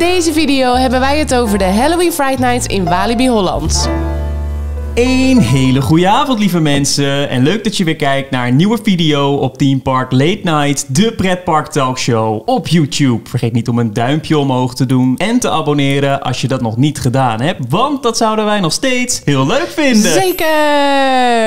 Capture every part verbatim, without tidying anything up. In deze video hebben wij het over de Halloween Friday Nights in Walibi Holland. Een hele goede avond lieve mensen en leuk dat je weer kijkt naar een nieuwe video op Theme Park Late Night, de pretpark talkshow op YouTube. Vergeet niet om een duimpje omhoog te doen en te abonneren als je dat nog niet gedaan hebt, want dat zouden wij nog steeds heel leuk vinden. Zeker!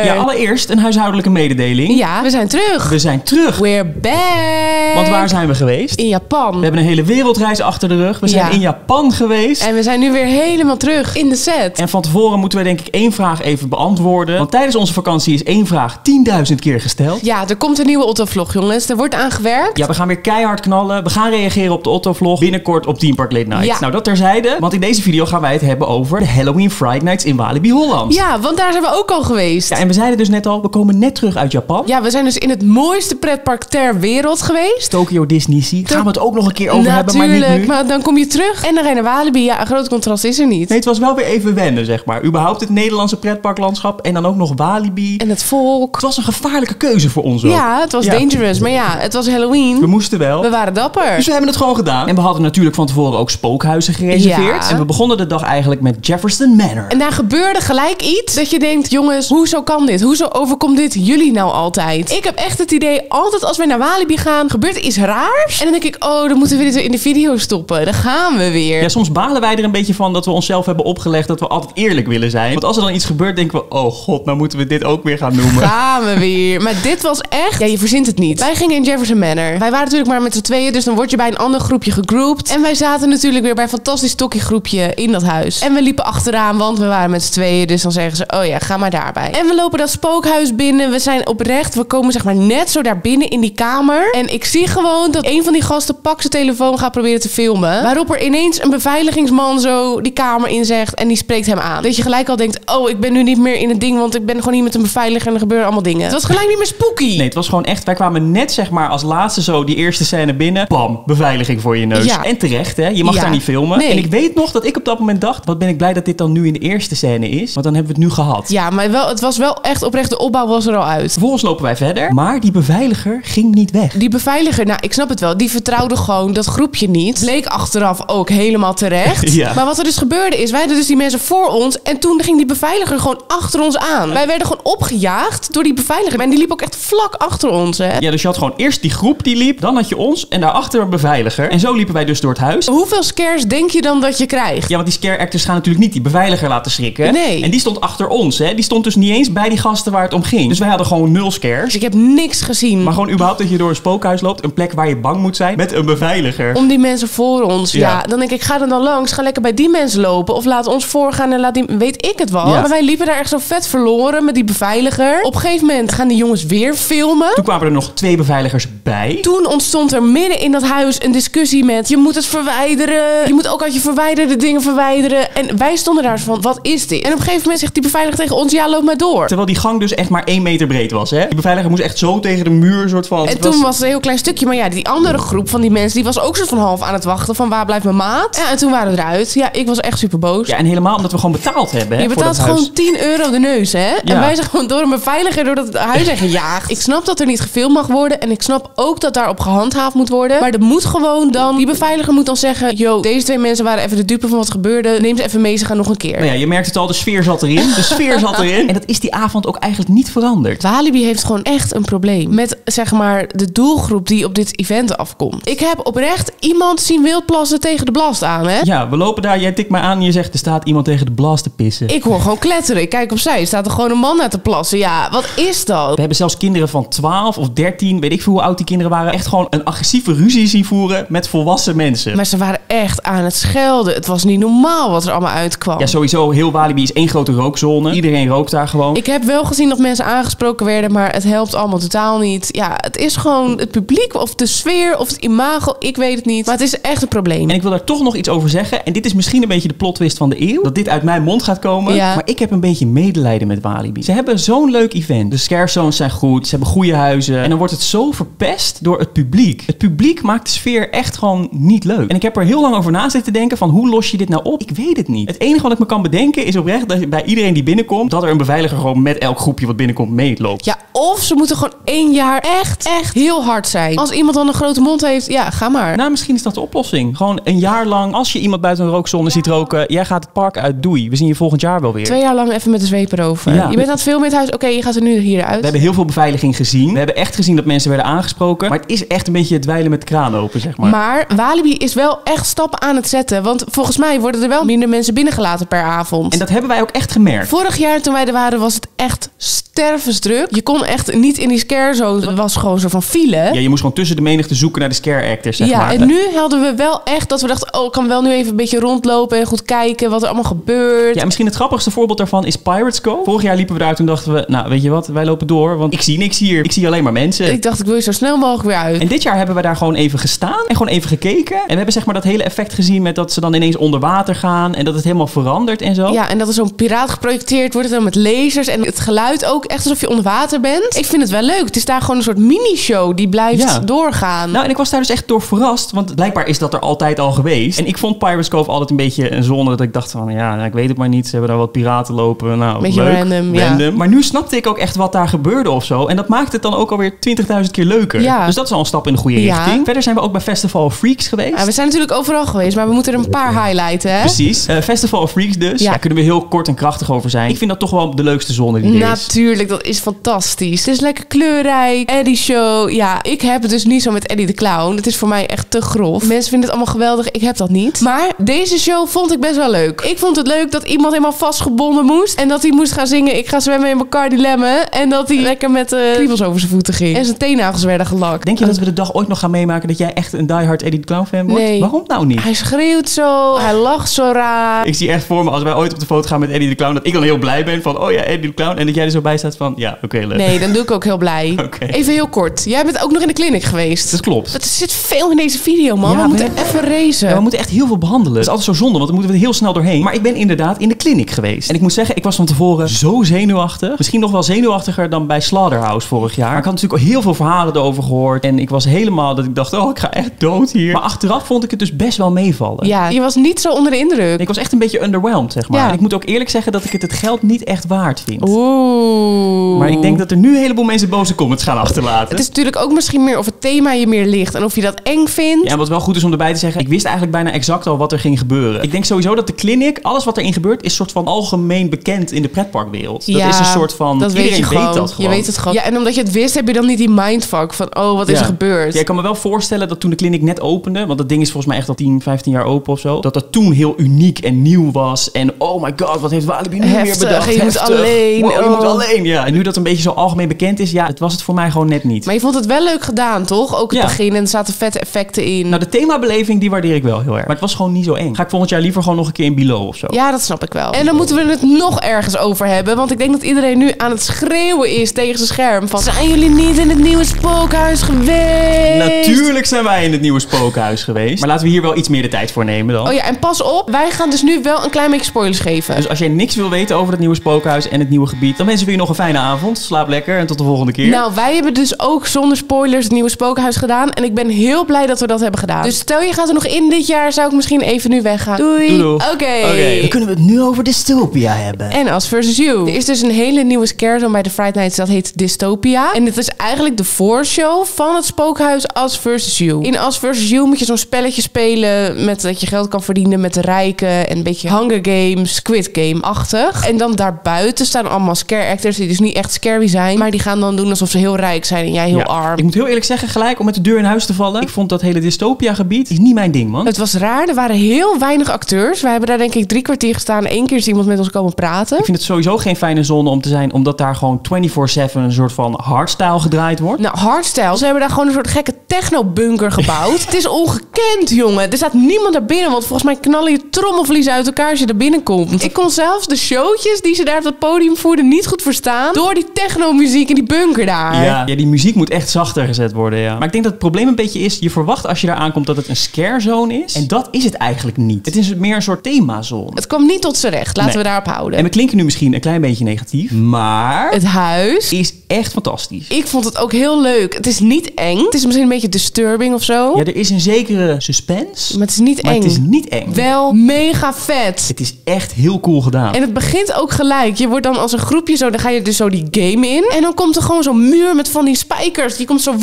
Ja, allereerst een huishoudelijke mededeling. Ja, we zijn terug. We zijn terug. We're back! Want waar zijn we geweest? In Japan. We hebben een hele wereldreis achter de rug. We zijn ja. in Japan geweest. En we zijn nu weer helemaal terug in de set. En van tevoren moeten we denk ik één vraag even beantwoorden. Want tijdens onze vakantie is één vraag tienduizend keer gesteld. Ja, er komt een nieuwe Otto-vlog, jongens. Er wordt aan gewerkt. Ja, we gaan weer keihard knallen. We gaan reageren op de Otto-vlog binnenkort op Theme Park Late Night. Ja. Nou, dat terzijde. Want in deze video gaan wij het hebben over de Halloween Friday Nights in Walibi Holland. Ja, want daar zijn we ook al geweest. Ja, en we zeiden dus net al, we komen net terug uit Japan. Ja, we zijn dus in het mooiste pretpark ter wereld geweest. Tokyo Disney Sea. Gaan we het ook nog een keer over Natuurlijk, hebben, maar niet nu. Maar dan kom je terug en dan ga je naar Walibi. Ja, een groot contrast is er niet. Nee, het was wel weer even wennen, zeg maar. Überhaupt het Nederlandse pretparklandschap en dan ook nog Walibi. En het volk. Het was een gevaarlijke keuze voor ons ook. Ja, het was ja. dangerous. Maar ja, het was Halloween. We moesten wel. We waren dapper. Dus we hebben het gewoon gedaan. En we hadden natuurlijk van tevoren ook spookhuizen gereserveerd. Ja. En we begonnen de dag eigenlijk met Jefferson Manor. En daar gebeurde gelijk iets dat je denkt, jongens, hoezo kan dit? Hoezo overkomt dit jullie nou altijd? Ik heb echt het idee, altijd als we naar Walibi gaan, gebeurt iets raars. En dan denk ik, oh, dan moeten we dit in de video stoppen. Dan gaan we weer. Ja, soms balen wij er een beetje van dat we onszelf hebben opgelegd dat we altijd eerlijk willen zijn. Want als er dan iets gebeurt, denken we, oh god, nou moeten we dit ook weer gaan noemen. Gaan we weer. Maar dit was echt... Ja, je verzint het niet. Wij gingen in Jefferson Manor. Wij waren natuurlijk maar met z'n tweeën, dus dan word je bij een ander groepje gegroept. En wij zaten natuurlijk weer bij een fantastisch tokkiegroepje in dat huis. En we liepen achteraan, want we waren met z'n tweeën, dus dan zeggen ze, oh ja, ga maar daarbij. En we lopen dat spookhuis binnen. We zijn oprecht. We komen zeg maar net zo daar binnen in die kamer. En ik zie gewoon dat een van die gasten pakt zijn telefoon, gaat proberen te filmen. Waarop er ineens een beveiligingsman zo die kamer in zegt en die spreekt hem aan. Dat je gelijk al denkt, oh, ik ben nu niet meer in het ding, want ik ben gewoon hier met een beveiliger en er gebeuren allemaal dingen. Het was gelijk niet meer spooky. Nee, het was gewoon echt, wij kwamen net zeg maar als laatste zo die eerste scène binnen. Bam, beveiliging voor je neus. Ja. En terecht hè, je mag ja. daar niet filmen. Nee. En ik weet nog dat ik op dat moment dacht, wat ben ik blij dat dit dan nu in de eerste scène is, want dan hebben we het nu gehad. Ja, maar wel, het was wel echt oprecht, de opbouw was er al uit. Vervolgens lopen wij verder, maar die beveiliger ging niet weg. Die beveiliger, nou ik snap het wel, die vertrouwde gewoon dat groepje niet. Bleek achteraf ook helemaal terecht. Ja. Maar wat er dus gebeurde is, wij hadden dus die mensen voor ons en toen ging die beveiliger gewoon achter ons aan. Wij werden gewoon opgejaagd door die beveiliger. En die liep ook echt vlak achter ons, hè. Ja, dus je had gewoon eerst die groep die liep, dan had je ons en daarachter een beveiliger. En zo liepen wij dus door het huis. Hoeveel scares denk je dan dat je krijgt? Ja, want die scare actors gaan natuurlijk niet die beveiliger laten schrikken. Nee. En die stond achter ons, hè. Die stond dus niet eens bij die gasten waar het om ging. Dus wij hadden gewoon nul scares. Ik heb niks gezien. Maar gewoon überhaupt dat je door een spookhuis loopt, een plek waar je bang moet zijn, met een beveiliger. Om die mensen voor ons, ja. ja. Dan denk ik, ga er dan langs, ga lekker bij die mensen lopen. Of laat ons voorgaan en laat die, weet ik het wel. Ja. Maar wij liepen daar echt zo vet verloren met die beveiliger. Op een gegeven moment gaan die jongens weer filmen. Toen kwamen er nog twee beveiligers bij. Toen ontstond er midden in dat huis een discussie met, je moet het verwijderen. Je moet ook uit je verwijderde dingen verwijderen. En wij stonden daar van, wat is dit? En op een gegeven moment zegt die beveiliger tegen ons, ja, loop maar door. Terwijl die gang dus echt maar één meter breed was, hè? Die beveiliger moest echt zo tegen de muur, soort van. En toen was... was het een heel klein stukje. Maar ja, die andere groep van die mensen, die was ook soort van half aan het wachten van, waar blijft mijn maat? Ja, en toen waren we eruit. Ja, ik was echt super boos. Ja, en helemaal omdat we gewoon betaald hebben, hè? Je betaalt gewoon huis. tien euro de neus, hè? Ja. En wij zijn gewoon door een beveiliger door dat huis heen gejaagd. Ik snap dat er niet gefilmd mag worden. En ik snap ook dat daarop gehandhaafd moet worden. Maar er moet gewoon dan... Die beveiliger moet dan zeggen, yo, deze twee mensen waren even de dupe van wat gebeurde. Neem ze even mee, ze gaan nog een keer. Nou ja, je merkt het al, de sfeer zat erin. De sfeer zat erin. En dat is die avond ook eigenlijk niet veranderd. Walibi heeft gewoon echt een probleem met, zeg maar, de doelgroep die op dit event afkomt. Ik heb oprecht iemand zien wildplassen tegen de blast aan, hè? Ja, we lopen daar, jij tikt mij aan en je zegt, er staat iemand tegen de blast te pissen. Ik hoor gewoon kletteren. Ik kijk opzij. Er staat er gewoon een man uit te plassen. Ja, wat is dat? We hebben zelfs kinderen van twaalf of dertien, weet ik veel hoe oud die kinderen waren, echt gewoon een agressieve ruzie zien voeren met volwassen mensen. Maar ze waren echt aan het schelden. Het was niet normaal wat er allemaal uitkwam. Ja, sowieso. Heel Walibi is één grote rookzone. Iedereen rookt daar gewoon. Ik heb wel gezien dat mensen aangesproken werden, maar het helpt allemaal totaal niet. Ja, het is gewoon het publiek of de sfeer of het imago. Ik weet het niet. Maar het is echt een probleem. En ik wil daar toch nog iets over zeggen. En dit is misschien een beetje de plot twist van de eeuw. Dat dit uit mijn mond gaat komen. Ja. Maar ik heb heb een beetje medelijden met Walibi. Ze hebben zo'n leuk event. De scare zones zijn goed, ze hebben goede huizen. En dan wordt het zo verpest door het publiek. Het publiek maakt de sfeer echt gewoon niet leuk. En ik heb er heel lang over na zitten denken van hoe los je dit nou op? Ik weet het niet. Het enige wat ik me kan bedenken is oprecht dat bij iedereen die binnenkomt, dat er een beveiliger gewoon met elk groepje wat binnenkomt meeloopt. Ja, of ze moeten gewoon één jaar echt, echt heel hard zijn. Als iemand dan een grote mond heeft, ja, ga maar. Nou, misschien is dat de oplossing. Gewoon een jaar lang, als je iemand buiten een rookzone ziet roken, jij gaat het park uit, doei. We zien je volgend jaar wel weer. Twee jaar lang even met de zweep erover. Ja. Je bent aan het filmen in het huis, oké, okay, je gaat er nu hieruit. We hebben heel veel beveiliging gezien. We hebben echt gezien dat mensen werden aangesproken. Maar het is echt een beetje het dweilen met de kraan open, zeg maar. Maar Walibi is wel echt stappen aan het zetten. Want volgens mij worden er wel minder mensen binnengelaten per avond. En dat hebben wij ook echt gemerkt. Vorig jaar toen wij er waren, was het echt stervensdruk. Je kon echt niet in die scare zone. Het was gewoon zo van file. Ja, je moest gewoon tussen de menigte zoeken naar de scare actors, zeg ja, maar. En nu hadden we wel echt dat we dachten, oh, ik kan wel nu even een beetje rondlopen en goed kijken wat er allemaal gebeurt. Ja, misschien het grappigste voorbeeld daarvan is Pirates Cove. Vorig jaar liepen we eruit en dachten we, nou, weet je wat, wij lopen door, want ik zie niks hier. Ik zie alleen maar mensen. Ik dacht, ik wil je zo snel mogelijk weer uit. En dit jaar hebben we daar gewoon even gestaan en gewoon even gekeken. En we hebben zeg maar dat hele effect gezien met dat ze dan ineens onder water gaan en dat het helemaal verandert en zo. Ja, en dat er zo'n piraat geprojecteerd wordt dan met lasers en het geluid ook echt alsof je onder water bent. Ik vind het wel leuk. Het is daar gewoon een soort mini-show die blijft ja. doorgaan. Nou, en ik was daar dus echt door verrast, want blijkbaar is dat er altijd al geweest. En ik vond Pirates Cove altijd een beetje een zone dat ik dacht van, ja, nou, ik weet het maar niet. Ze hebben daar wat piraten lopen. Nou, beetje leuk. Random, random. Ja. Maar nu snapte ik ook echt wat daar gebeurde of zo. En dat maakt het dan ook alweer twintigduizend keer leuker. Ja. Dus dat is al een stap in de goede ja. richting. Verder zijn we ook bij Festival of Freaks geweest. Ja, we zijn natuurlijk overal geweest, maar we moeten er een paar highlighten. Hè? Precies. Uh, Festival of Freaks dus. Ja. Daar kunnen we heel kort en krachtig over zijn. Ik vind dat toch wel de leukste zone die er is. Natuurlijk, dat is fantastisch. Het is lekker kleurrijk. Eddie show. Ja, ik heb het dus niet zo met Eddie de Clown. Het is voor mij echt te grof. Mensen vinden het allemaal geweldig. Ik heb dat niet. Maar deze show vond ik best wel leuk. Ik vond het leuk dat iemand helemaal vastgebonden moest. En dat hij moest gaan zingen, ik ga zwemmen in elkaar dilemma. En dat hij lekker met de kriebels over zijn voeten ging. En zijn teennagels werden gelakt. Denk je dat we de dag ooit nog gaan meemaken dat jij echt een diehard Eddie de Clown fan wordt? Nee. Waarom nou niet? Hij schreeuwt zo. Hij lacht zo raar. Ik zie echt voor me, als wij ooit op de foto gaan met Eddie de Clown, dat ik dan heel blij ben van, oh ja, Eddie de Clown. En dat jij er zo bij staat van, ja, oké, okay, leuk. Nee, dan doe ik ook heel blij. Okay. Even heel kort. Jij bent ook nog in de clinic geweest. Dat klopt. Er zit veel in deze video, man. Ja, we moeten echt... even racen. Ja, we moeten echt heel veel behandelen. Dat is altijd zo zonde, want dan moeten we er heel snel doorheen. Maar ik ben inderdaad in de clinic geweest. En ik moet zeggen, ik was van tevoren zo zenuwachtig. Misschien nog wel zenuwachtiger dan bij Slaughterhouse vorig jaar. Maar ik had natuurlijk al heel veel verhalen erover gehoord. En ik was helemaal dat ik dacht, oh, ik ga echt dood hier. Maar achteraf vond ik het dus best wel meevallen. Ja, je was niet zo onder de indruk. Nee, ik was echt een beetje underwhelmed, zeg maar. Ja. En ik moet ook eerlijk zeggen dat ik het het geld niet echt waard vind. Oeh. Maar ik denk dat er nu een heleboel mensen boze comments gaan achterlaten. Het is natuurlijk ook misschien meer of het thema je meer ligt en of je dat eng vindt. Ja, en wat wel goed is om erbij te zeggen, ik wist eigenlijk bijna exact al wat er ging gebeuren. Ik denk sowieso dat de clinic, alles wat erin gebeurt, is soort van algemeen bekend in de pretparkwereld. Dat ja, is een soort van, dat iedereen weet, je weet gewoon. dat gewoon. Je weet het gewoon. Ja, en omdat je het wist, heb je dan niet die mindfuck van, oh, wat ja. is er gebeurd? Ja, ik kan me wel voorstellen dat toen de clinic net opende, want dat ding is volgens mij echt al tien, vijftien jaar open of zo, dat dat toen heel uniek en nieuw was. En oh my god, wat heeft Walibi nu weer bedacht? Je moet alleen. Wow, je moet alleen, ja. En nu dat een beetje zo algemeen bekend is, ja, het was het voor mij gewoon net niet. Maar je vond het wel leuk gedaan, toch? Ook het ja. begin en er zaten vette effecten in. Nou, de themabeleving, die waardeer ik wel heel erg. Maar het was gewoon niet zo eng. Ga ik volgend jaar liever gewoon nog een keer in Below of zo? Ja, dat snap ik wel. En dan moeten we het nog ergens over hebben, want ik denk dat iedereen nu aan het schreeuwen is tegen zijn scherm van, zijn jullie niet in het nieuwe spookhuis geweest? Natuurlijk zijn wij in het nieuwe spookhuis geweest. Maar laten we hier wel iets meer de tijd voor nemen dan. Oh ja, en pas op, wij gaan dus nu wel een klein beetje spoilers geven. Dus als jij niks wil weten over het nieuwe spookhuis en het nieuwe gebied, dan wensen we je nog een fijne avond. Slaap lekker en tot de volgende keer. Nou, wij hebben dus ook zonder spoilers het nieuwe spookhuis gedaan en ik ben heel blij dat we dat hebben gedaan. Dus stel je gaat er nog in dit jaar, zou ik misschien even nu weggaan. Doei. Doei, doei. Oké. Okay. Okay. Dan kunnen we het nu over Dystopia hebben. En As versus. You. Er is dus een hele nieuwe scare zone bij de Friday Nights, dat heet Dystopia. En dit is eigenlijk de voorshow van het spookhuis As versus. You. In As versus. You moet je zo'n spelletje spelen met dat je geld kan verdienen met de rijken en een beetje Hunger Games, Squid Game-achtig. En dan daarbuiten staan allemaal scare actors die dus niet echt scary zijn, maar die gaan dan doen alsof ze heel rijk zijn en jij heel ja. arm. Ik moet heel eerlijk zeggen, gelijk om met de deur in huis te vallen, ik vond dat hele Dystopia-gebied is niet mijn ding, man. Het was raar. Er waren heel weinig acteurs. Wij hebben daar denk ik drie kwartier gestaan. Eén keer is iemand met ons komen praten. Ik vind het sowieso geen fijne zone om te zijn, omdat daar gewoon vierentwintig zeven een soort van hardstyle gedraaid wordt. Nou, hardstyle. Ze hebben daar gewoon een soort gekke technobunker gebouwd. Het is ongekend, jongen. Er staat niemand daar binnen, want volgens mij knallen je trommelvliezen uit elkaar als je er binnenkomt. Ik kon zelfs de showtjes die ze daar op het podium voerden niet goed verstaan door die technomuziek in die bunker daar. Ja, ja, die muziek moet echt zachter gezet worden, ja. Maar ik denk dat het probleem een beetje is, je verwacht als je daar aankomt dat het een scarezone is. En dat is het eigenlijk niet. Het is meer een soort themazone. Het kwam niet tot z'n recht. Laten nee. we daarop houden. En we klinken nu misschien een klein beetje negatief, maar het huis is echt fantastisch. Ik vond het ook heel leuk. Het is niet eng. Het is misschien een beetje disturbing of zo. Ja, er is een zekere suspense. Maar het is niet maar eng. het is niet eng. Wel mega vet. Het is echt heel cool gedaan. En het begint ook gelijk. Je wordt dan als een groepje zo, dan ga je dus zo die game in. En dan komt er gewoon zo'n muur met van die spijkers. Die komt zo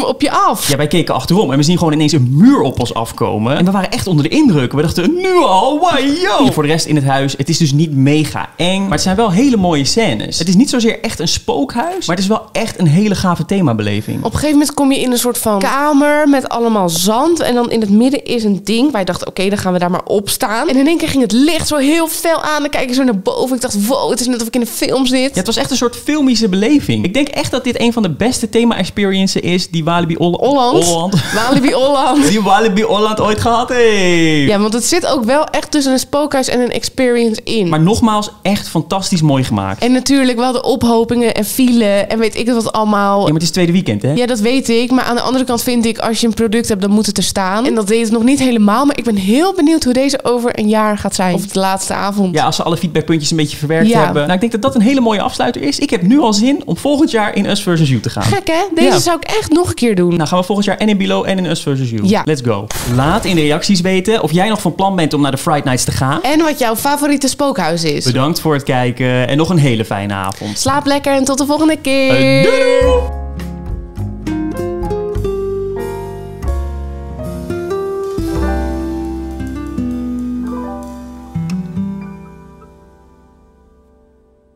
op je af. Ja, wij keken achterom en we zien gewoon ineens een muur op ons afkomen. En we waren echt onder de indruk. We dachten, nu al, wow, yo. Voor de rest in het huis, het is dus niet mega eng. Maar het zijn wel hele mooie scènes. Het is niet zozeer echt een spookhuis, maar het is wel echt een hele gave themabeleving. Op een gegeven moment kom je in een soort van kamer met allemaal zand. En dan in het midden is een ding. Wij dachten, oké, okay, dan gaan we daar maar op staan. En in één keer ging het licht zo heel fel aan. Dan kijk ik zo naar boven. Ik dacht, wow, het is net of ik in een film zit. Ja, het was echt een soort filmische beleving. Ik denk echt dat dit een van de beste thema-experiences is die Walibi Holland... Holland. Walibi Holland. Die Walibi Holland ooit gehad heeft. Ja, want het zit ook wel echt tussen een spookhuis en een experience in. Maar nogmaals, echt fantastisch mooi gemaakt. En natuurlijk wel de ophopingen en file en weet ik dat allemaal. Ja, maar het is tweede weekend, hè? Ja, dat weet ik. Maar aan de andere kant vind ik, als je een product hebt, dan moet het er staan. En dat deed het nog niet helemaal. Maar ik ben heel benieuwd hoe deze over een jaar gaat zijn. Of de laatste avond. Ja, als ze alle feedbackpuntjes een beetje verwerkt ja. hebben. Nou, ik denk dat dat een hele mooie afsluiter is. Ik heb nu al zin om volgend jaar in As versus. You te gaan. Gek, hè? Deze ja. zou ik echt nog een keer doen. Nou, gaan we volgend jaar en in Below en in As versus. You. Ja. Let's go. Laat in de reacties weten of jij nog van plan bent om naar de Fright Nights te gaan. En wat jouw favoriete spookhuis is. Bedankt voor het kijken en nog een hele fijne avond. Slaap lekker en tot de volgende keer. Uh, doei!